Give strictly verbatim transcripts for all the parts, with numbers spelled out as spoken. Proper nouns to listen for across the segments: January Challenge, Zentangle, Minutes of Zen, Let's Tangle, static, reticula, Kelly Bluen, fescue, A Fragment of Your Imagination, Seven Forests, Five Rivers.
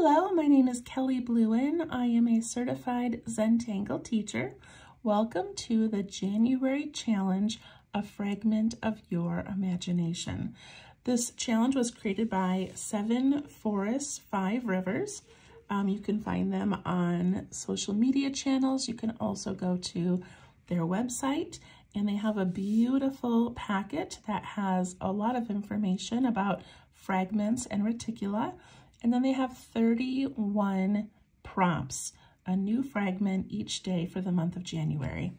Hello, my name is Kelly Bluen. I am a certified Zentangle teacher. Welcome to the January Challenge, A Fragment of Your Imagination. This challenge was created by Seven Forests, Five Rivers. Um, you can find them on social media channels. You can also go to their website, and they have a beautiful packet that has a lot of information about fragments and reticula. And then they have thirty-one prompts, a new fragment each day for the month of January.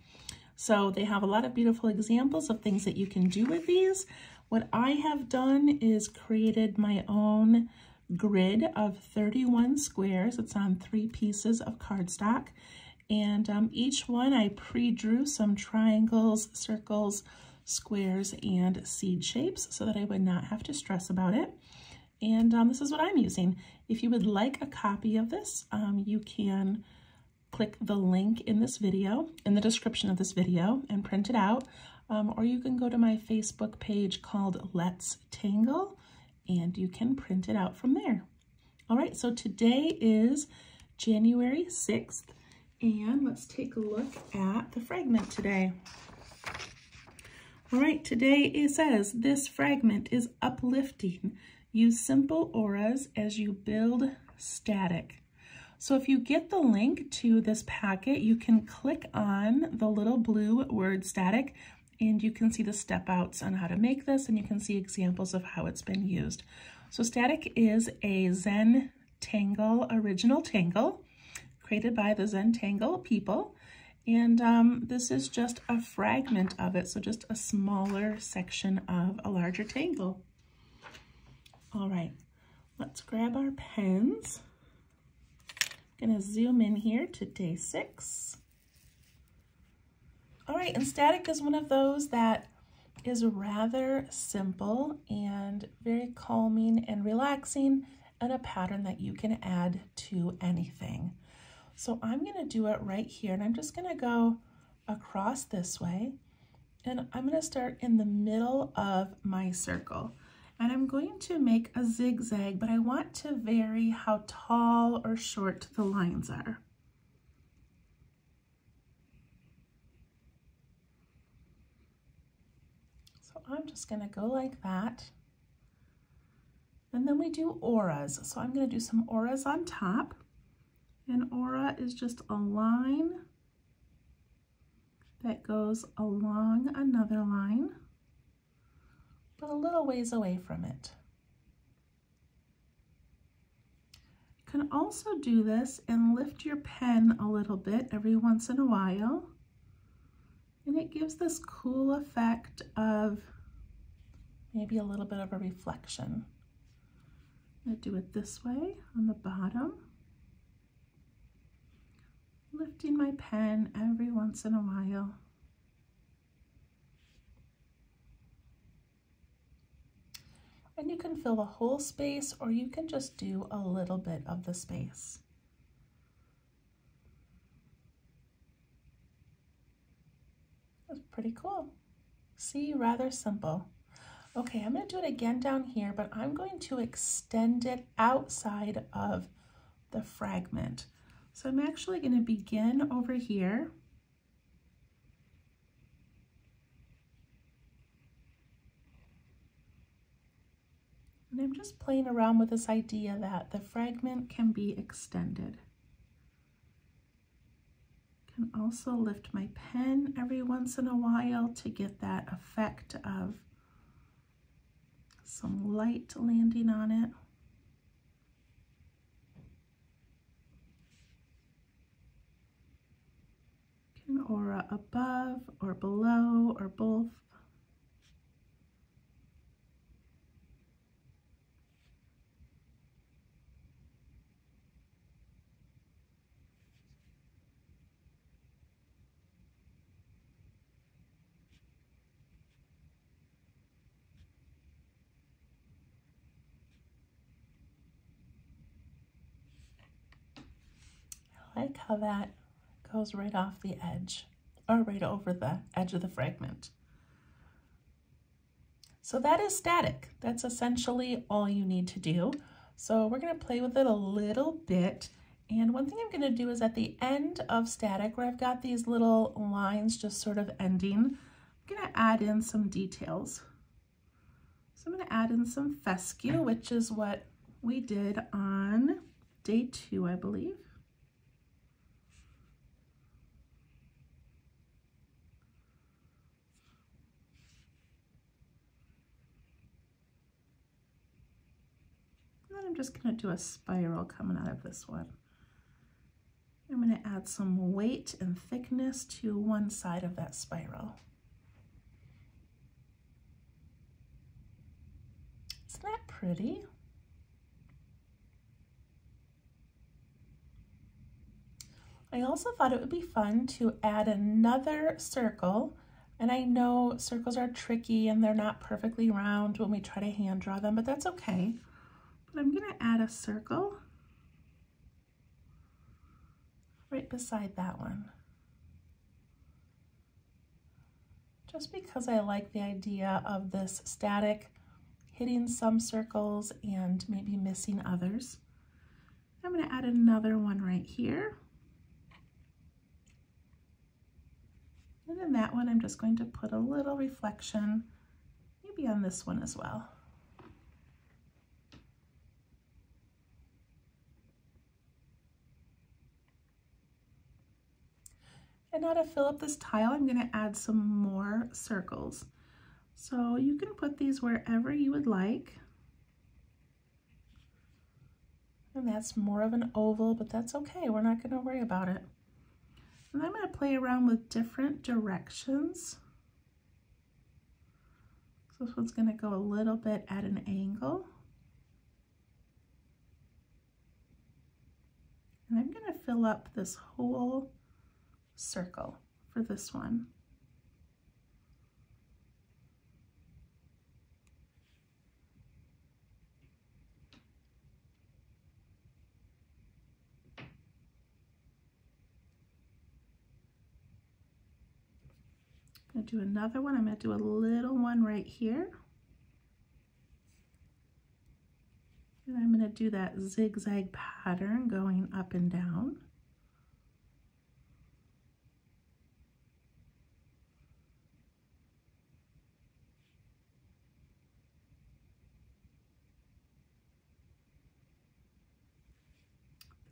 So they have a lot of beautiful examples of things that you can do with these. What I have done is created my own grid of thirty-one squares. It's on three pieces of cardstock. And um, each one I pre-drew some triangles, circles, squares, and seed shapes so that I would not have to stress about it. And um, this is what I'm using. If you would like a copy of this, um, you can click the link in this video, in the description of this video, and print it out. Um, or you can go to my Facebook page called Let's Tangle, and you can print it out from there. All right, so today is January sixth, and let's take a look at the fragment today. All right, today it says, this fragment is uplifting. Use simple auras as you build static. So if you get the link to this packet, you can click on the little blue word static, and you can see the step outs on how to make this, and you can see examples of how it's been used. So static is a Zen Tangle original tangle created by the Zentangle people. And um, this is just a fragment of it. So just a smaller section of a larger tangle. All right, let's grab our pens. I'm gonna zoom in here to day six. All right, and static is one of those that is rather simple and very calming and relaxing, and a pattern that you can add to anything. So I'm gonna do it right here, and I'm just gonna go across this way, and I'm gonna start in the middle of my circle. And I'm going to make a zigzag, but I want to vary how tall or short the lines are. So I'm just gonna go like that. And then we do auras. So I'm gonna do some auras on top. An aura is just a line that goes along another line, but a little ways away from it. You can also do this and lift your pen a little bit every once in a while, and it gives this cool effect of maybe a little bit of a reflection. I'm gonna do it this way on the bottom, lifting my pen every once in a while. And you can fill the whole space, or you can just do a little bit of the space. That's pretty cool. See, rather simple. Okay, I'm going to do it again down here, but I'm going to extend it outside of the fragment. So I'm actually going to begin over here. And I'm just playing around with this idea that the fragment can be extended. I can also lift my pen every once in a while to get that effect of some light landing on it. An aura above or below or both. I like how that goes right off the edge, or right over the edge of the fragment. So that is static. That's essentially all you need to do. So we're going to play with it a little bit. And one thing I'm going to do is at the end of static, where I've got these little lines just sort of ending, I'm going to add in some details. So I'm going to add in some fescue, which is what we did on day two, I believe. And then I'm just going to do a spiral coming out of this one. I'm going to add some weight and thickness to one side of that spiral. Isn't that pretty? I also thought it would be fun to add another circle, and I know circles are tricky and they're not perfectly round when we try to hand draw them, but that's okay. But I'm going to add a circle right beside that one, just because I like the idea of this static hitting some circles and maybe missing others. I'm going to add another one right here. And in that one, I'm just going to put a little reflection, maybe on this one as well. And now to fill up this tile, I'm going to add some more circles. So you can put these wherever you would like. And that's more of an oval, but that's okay. We're not going to worry about it. And I'm going to play around with different directions. So this one's going to go a little bit at an angle. And I'm going to fill up this whole circle for this one. I'm going to do another one. I'm going to do a little one right here. And I'm going to do that zigzag pattern going up and down.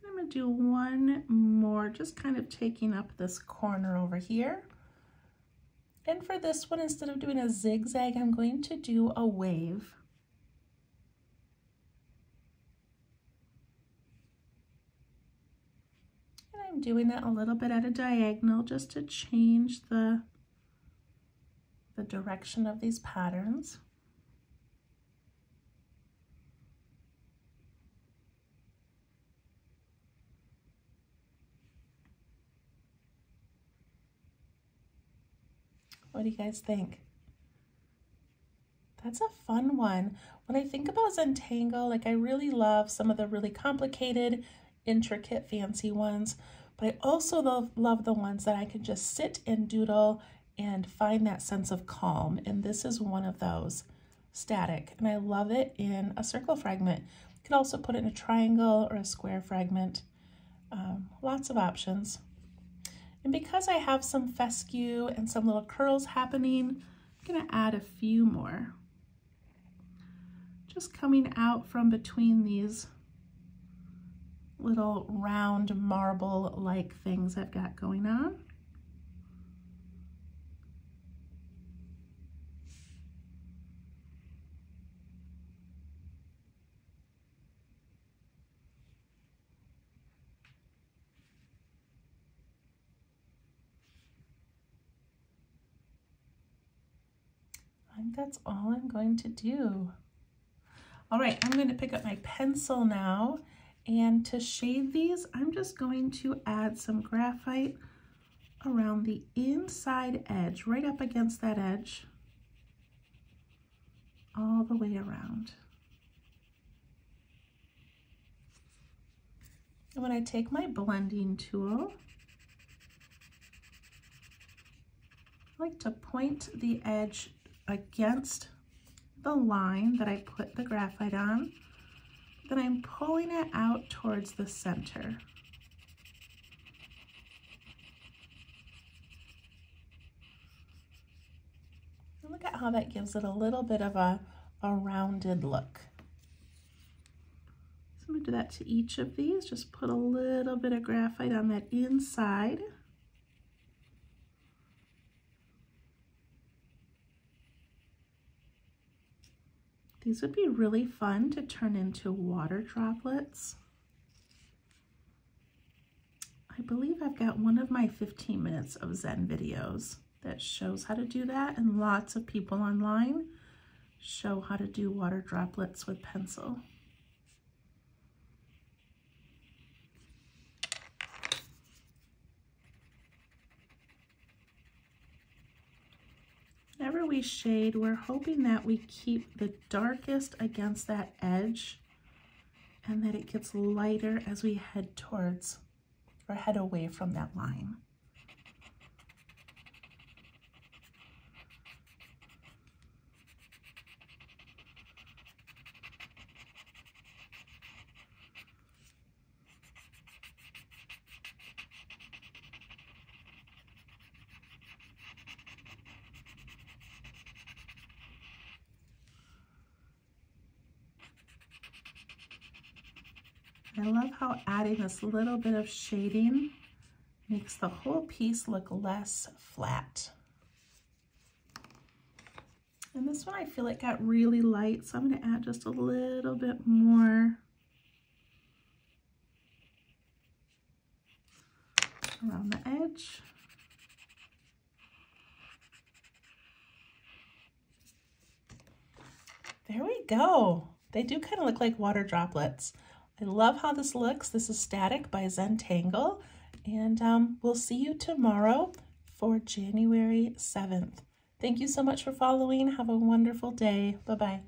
And I'm going to do one more, just kind of taking up this corner over here. And for this one, instead of doing a zigzag, I'm going to do a wave. And I'm doing that a little bit at a diagonal just to change the, the direction of these patterns. What do you guys think? That's a fun one. When I think about Zentangle, like I really love some of the really complicated, intricate, fancy ones, but I also love, love the ones that I can just sit and doodle and find that sense of calm. And this is one of those, static. And I love it in a circle fragment. You could also put it in a triangle or a square fragment. Um, lots of options. And because I have some fescue and some little curls happening, I'm going to add a few more. Just coming out from between these little round marble-like things I've got going on. That's all I'm going to do. All right, I'm going to pick up my pencil now, and to shade these, I'm just going to add some graphite around the inside edge, right up against that edge, all the way around. And when I take my blending tool, I like to point the edge against the line that I put the graphite on, then I'm pulling it out towards the center. And look at how that gives it a little bit of a, a rounded look. So I'm gonna do that to each of these, just put a little bit of graphite on that inside. These would be really fun to turn into water droplets. I believe I've got one of my fifteen minutes of Zen videos that shows how to do that, and lots of people online show how to do water droplets with pencil. Whenever we shade, we're hoping that we keep the darkest against that edge and that it gets lighter as we head towards or head away from that line. I love how adding this little bit of shading makes the whole piece look less flat. And this one I feel it got really light, so I'm going to add just a little bit more around the edge. There we go. They do kind of look like water droplets. I love how this looks. This is Static by Zentangle, and um, we'll see you tomorrow for January seventh. Thank you so much for following. Have a wonderful day. Bye-bye.